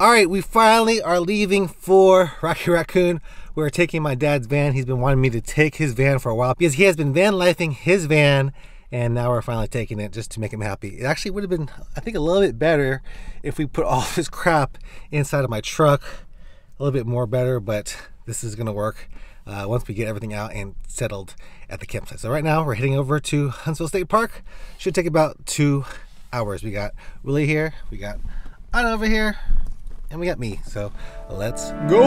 All right, we finally are leaving for Rocky Raccoon. We're taking my dad's van. He's been wanting me to take his van for a while because he has been van lifing his van, and now we're finally taking it just to make him happy. It actually would have been, I think, a little bit better if we put all this crap inside of my truck. A little bit more better, but this is gonna work once we get everything out and settled at the campsite. So right now we're heading over to Huntsville State Park. Should take about 2 hours. We got Willie here, we got Anna over here, and we got me, so let's go.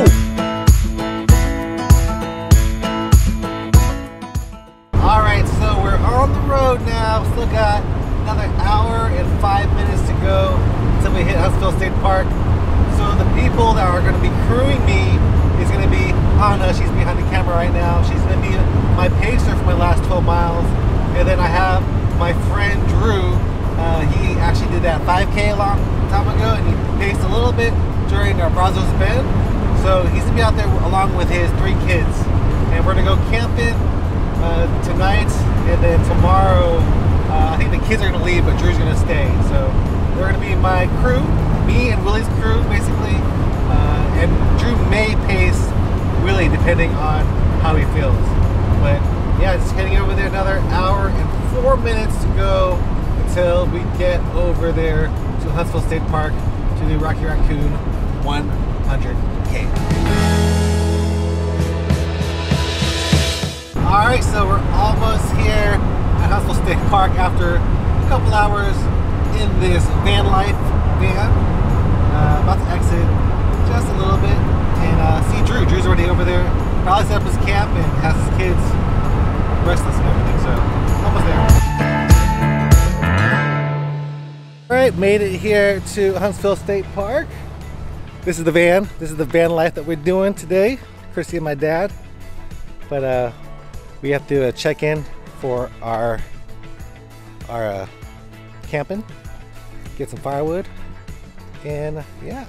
All right, so we're on the road now. Still got another hour and 5 minutes to go until we hit Huntsville State Park. So the people that are gonna be crewing me is gonna be Anna. She's behind the camera right now. She's gonna be my pacer for my last 12 miles. And then I have my friend Drew. He actually did that 5K a long time ago, and he paced a little bit during our Brazos Bend. So he's gonna be out there along with his 3 kids. And we're gonna go camping tonight, and then tomorrow, I think the kids are gonna leave, but Drew's gonna stay. So they're gonna be my crew, me and Willie's crew basically. And Drew may pace Willie depending on how he feels. But yeah, just heading over there. Another hour and 4 minutes to go until we get over there to Huntsville State Park to do Rocky Raccoon 100K. All right, so we're almost here at Huntsville State Park after a couple hours in this van life van. About to exit just a little bit and see Drew. Drew's already over there. Probably set up his camp and has his kids restless and everything, so almost there. All right, made it here to Huntsville State Park. This is the van. This is the van life that we're doing today. Christy and my dad. But we have to check in for our camping, get some firewood, and yeah.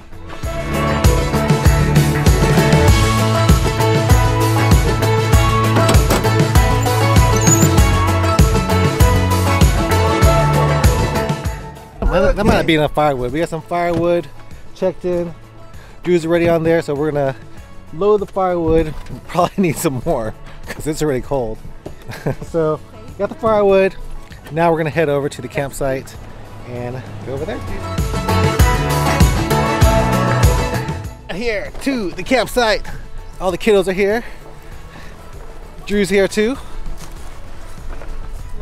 Okay. That might not be enough firewood. We got some firewood checked in. Drew's already on there, so we're gonna load the firewood. We probably need some more because it's already cold. So got the firewood. Now we're gonna head over to the campsite and go over there. Here to the campsite. All the kiddos are here. Drew's here too.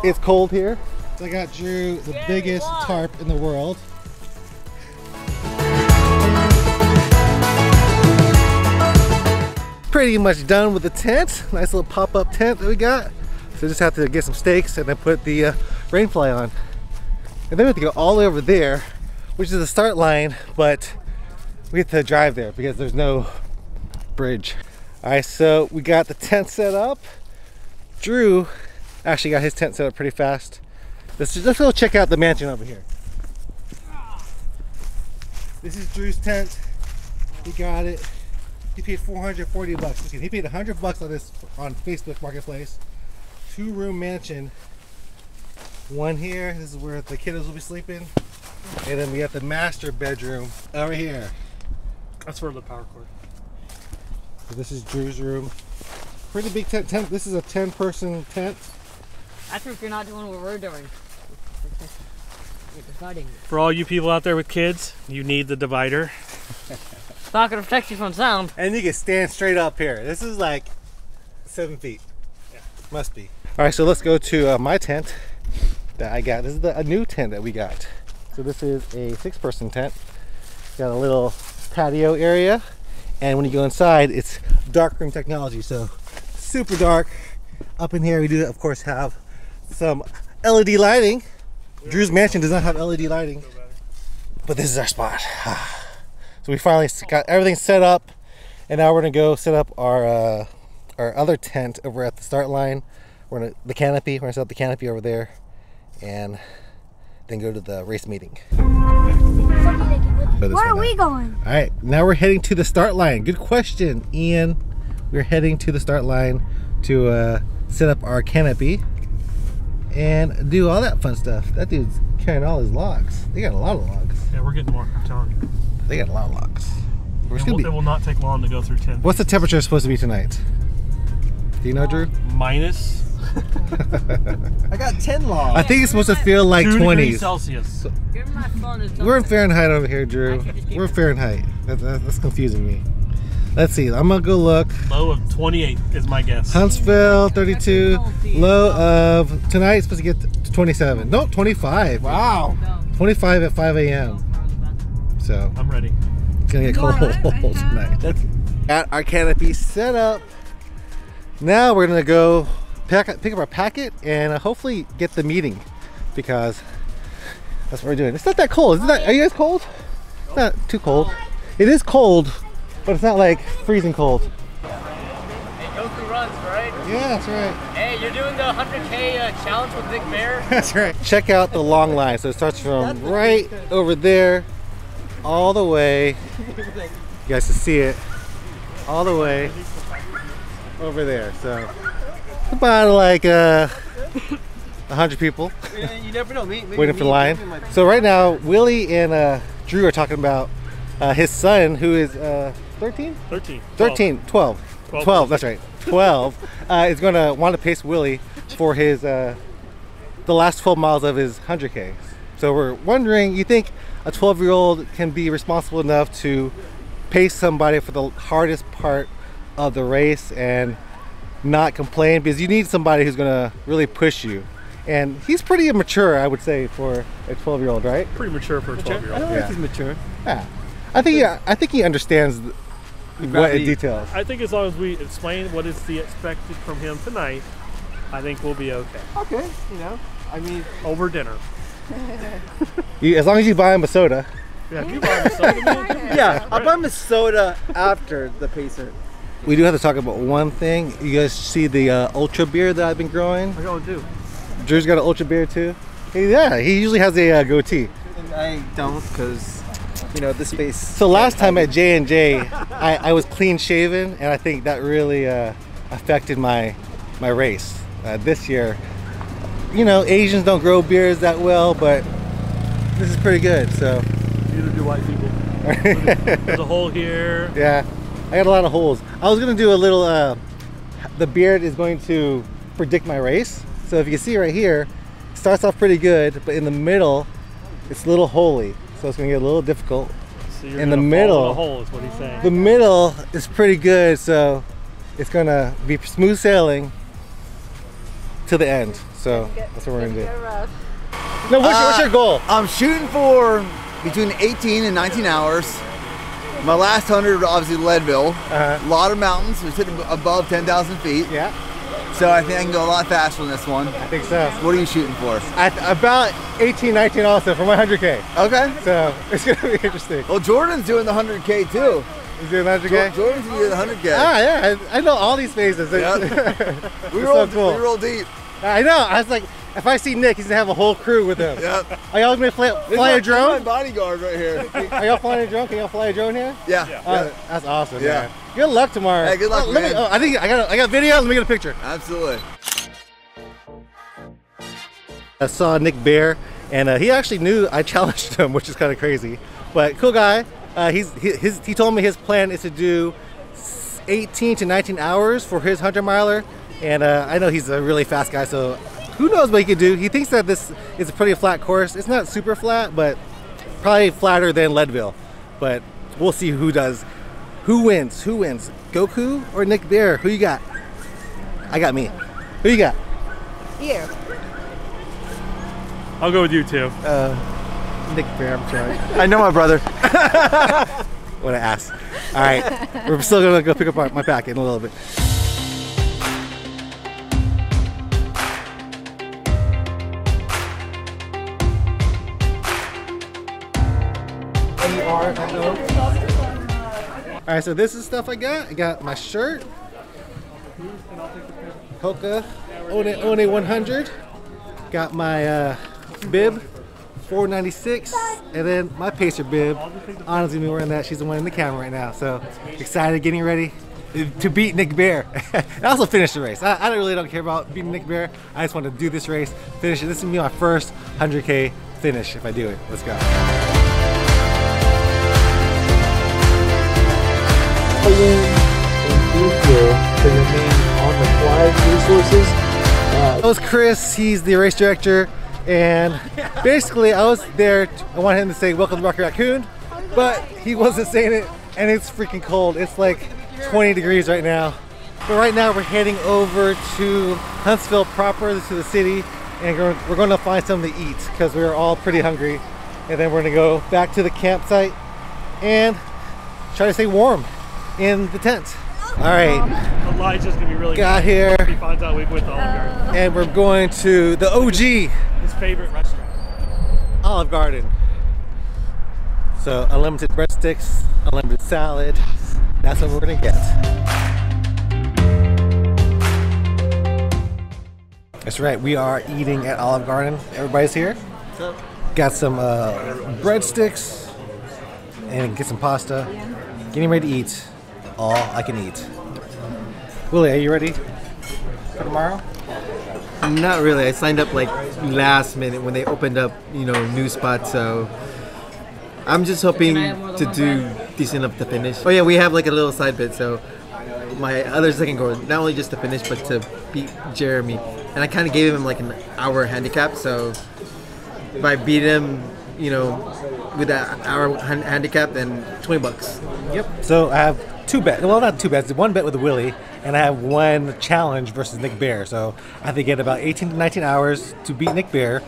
It's cold here. So I got Drew the biggest tarp in the world. Pretty much done with the tent. Nice little pop-up tent that we got. So just have to get some stakes and then put the rainfly on. And then we have to go all the way over there, which is the start line, but we have to drive there because there's no bridge. All right, so we got the tent set up. Drew actually got his tent set up pretty fast. Let's go check out the mansion over here. This is Drew's tent. He got it. He paid 440 bucks. He paid 100 bucks on this on Facebook Marketplace. 2-room mansion. One here, this is where the kiddos will be sleeping. And then we got the master bedroom over here. That's where the power cord. So this is Drew's room. Pretty big tent. This is a 10-person tent. That's if you're not doing what we're doing. It's not English. For all you people out there with kids, you need the divider. It's not gonna protect you from sound. And you can stand straight up here. This is like 7 feet. Must be. All right, so let's go to my tent that I got. This is a new tent that we got. So this is a 6-person tent. Got a little patio area, and when you go inside, it's darkroom technology, so super dark. Up in here, we do, of course, have some LED lighting. Drew's mansion does not have LED lighting, but this is our spot. So we finally got everything set up, and now we're gonna go set up our other tent over at the start line. We're gonna set up the canopy over there and then go to the race meeting. Where are we going? All right, now we're heading to the start line. Good question, Ian. We're heading to the start line to set up our canopy and do all that fun stuff. That dude's carrying all his logs. They got a lot of logs. Yeah, we're getting more, I'm telling you. They got a lot of locks. It will not take long to go through 10. What's the temperature supposed to be tonight? Do you know, Drew? Minus. I got 10 logs. I think it's supposed to feel like 20 Celsius. So, we're in Fahrenheit over here, Drew. We're Fahrenheit. That's confusing me. Let's see. I'm gonna go look. Low of 28 is my guess. Huntsville 32. Low of tonight supposed to get to 27. No, 25. Wow. 25 at 5 a.m. So I'm ready. It's gonna get cold tonight. Got our canopy set up. Now we're gonna go pick up our packet and hopefully get the meeting, because that's what we're doing. It's not that cold. Isn't that, are you guys cold? Nope. Not too cold. It is cold, but it's not like freezing cold. Hey, Goku runs, right? Yeah, that's right. Hey, you're doing the 100K challenge with Nick Bare? That's right. Check out the long line. So it starts from right over there all the way. You guys can see it. All the way over there. So about like 100 people. You never know. Waiting for the line. So right now, Willie and Drew are talking about his son, who is 12, that's right, 12, is going to want to pace Willie for his the last 12 miles of his 100K. So we're wondering, you think a 12-year-old can be responsible enough to pace somebody for the hardest part of the race and not complain? Because you need somebody who's going to really push you. And he's pretty mature, I would say, for a 12-year-old, right? Pretty mature for a 12-year-old. I think he's mature. Yeah. I think he understands what it details. I think as long as we explain what is the expected from him tonight, I think we'll be okay. Okay, you know, I mean, over dinner. As long as you buy him a soda. Yeah, if you buy him a soda. Yeah, I'll buy him a soda after the pacer. We do have to talk about one thing. You guys see the ultra beard that I've been growing? I don't do. Drew's got an ultra beard too. Yeah, he usually has a goatee. And I don't, because, you know, this face. So last time at J&J, I was clean shaven, and I think that really affected my race. This year, you know, Asians don't grow beards that well, but this is pretty good. So neither do white people. There's a hole here. Yeah, I got a lot of holes. I was gonna do a little. The beard is going to predict my race. So if you can see right here, it starts off pretty good, but in the middle, it's a little holy. So it's gonna get a little difficult. So you're in the middle, hole is what he's saying. The middle is pretty good, so it's gonna be smooth sailing to the end. So that's what we're gonna do. Now, what's your goal? I'm shooting for between 18 and 19 hours. My last 100, obviously Leadville. A lot of mountains. We're sitting above 10,000 feet. Yeah. So I think I can go a lot faster on this one. I think so. What are you shooting for? At about 18, 19 also for my 100K. Okay. So it's going to be interesting. Well, Jordan's doing the 100K too. He's doing the 100K? Jordan's doing the 100K. Ah, yeah. I know all these phases. Yep. We roll deep. I know. I was like, if I see Nick, he's going to have a whole crew with him. Yep. Are y'all going to fly a drone? This is my bodyguard right here. Are y'all flying a drone? Can y'all fly a drone here? Yeah. Yeah. That's awesome. Yeah. Man. Good luck tomorrow. Hey, good luck, man. I got video. Let me get a picture. Absolutely. I saw Nick Bare, and he actually knew I challenged him, which is kind of crazy. But cool guy. He told me his plan is to do 18 to 19 hours for his 100-miler, and I know he's a really fast guy, so who knows what he could do. He thinks that this is a pretty flat course. It's not super flat, but probably flatter than Leadville. But we'll see who does. Who wins? Who wins? Goku or Nick Bare? Who you got? I got me. Who you got? Here. I'll go with you too. Nick Bare, I'm sorry. I know my brother. What an ass. All right, we're still gonna go pick up my packet in a little bit. All right, so this is stuff I got. I got my shirt, Hoka One 100. Got my bib, $4.96, and then my pacer bib. Anna's gonna be wearing that. She's the one in the camera right now. So excited, getting ready to beat Nick Bare. I also finished the race. I really don't care about beating Nick Bare. I just want to do this race, finish it. This is gonna be my first 100K finish if I do it. Let's go. gasoline and fuel to remain on the fly resources. That was Chris, he's the race director, and basically I was there, I wanted him to say welcome to Rocky Raccoon, but he wasn't saying it, and it's freaking cold. It's like 20 degrees right now. But right now we're heading over to Huntsville proper, to the city, and we're going to find something to eat because we were all pretty hungry. And then we're going to go back to the campsite and try to stay warm in the tent. All right. Elijah's going to be really got good. Here. He finds out we've went to Olive Garden. And we're going to the OG. His favorite restaurant. Olive Garden. So unlimited breadsticks, unlimited salad. That's what we're going to get. That's right, we are eating at Olive Garden. Everybody's here. What's up? Got some breadsticks and get some pasta. Getting ready to eat all I can eat. Willie, are you ready for tomorrow? Not really. I signed up like last minute when they opened up, you know, new spots. So I'm just hoping to do decent enough to finish. Oh yeah, we have like a little side bit. So my other second goal, not only just to finish, but to beat Jeremy. And I kind of gave him like an hour handicap, so if I beat him, you know, with that hour handicap, then $20. Yep. So I have two bets. Well, not two bets. One bet with Willie, and I have one challenge versus Nick Bare. So I have to get about 18 to 19 hours to beat Nick Bare,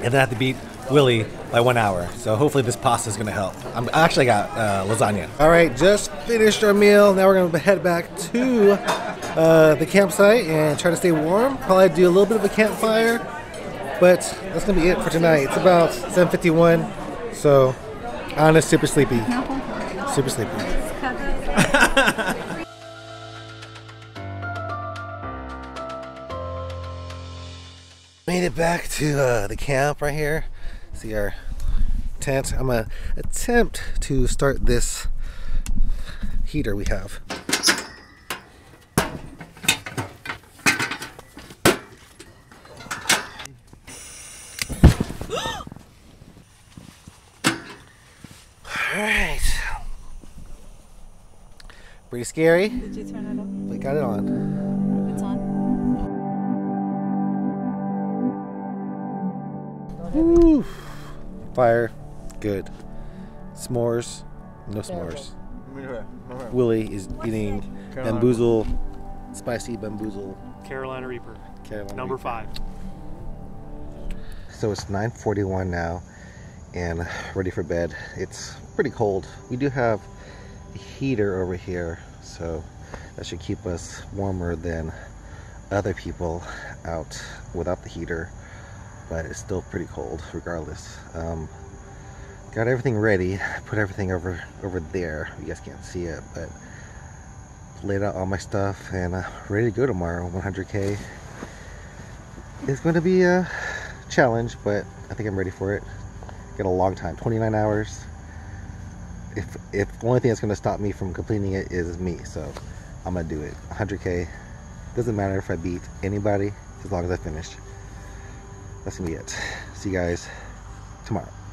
and then I have to beat Willie by 1 hour. So hopefully this pasta is going to help. I actually got lasagna. All right, just finished our meal. Now we're going to head back to the campsite and try to stay warm. Probably do a little bit of a campfire, but that's gonna be it for tonight. It's about 7:51, so Anna's super sleepy. Super sleepy. Made it back to the camp right here. See our tent. I'm gonna attempt to start this heater we have. Pretty scary. Did you turn it up? We got it on. It's on. Woo. Fire. Good. S'mores. No s'mores. Willie is eating bamboozle. Spicy bamboozle. Carolina Reaper. Number 5. So it's 9:41 now and ready for bed. It's pretty cold. We do have heater over here, so that should keep us warmer than other people out without the heater, but it's still pretty cold regardless. Got everything ready, put everything over there. You guys can't see it, but laid out all my stuff and ready to go tomorrow. 100K is going to be a challenge, but I think I'm ready for it. Got a long time, 29 hours. If the only thing that's going to stop me from completing it is me, so I'm going to do it. 100K. Doesn't matter if I beat anybody as long as I finish. That's going to be it. See you guys tomorrow.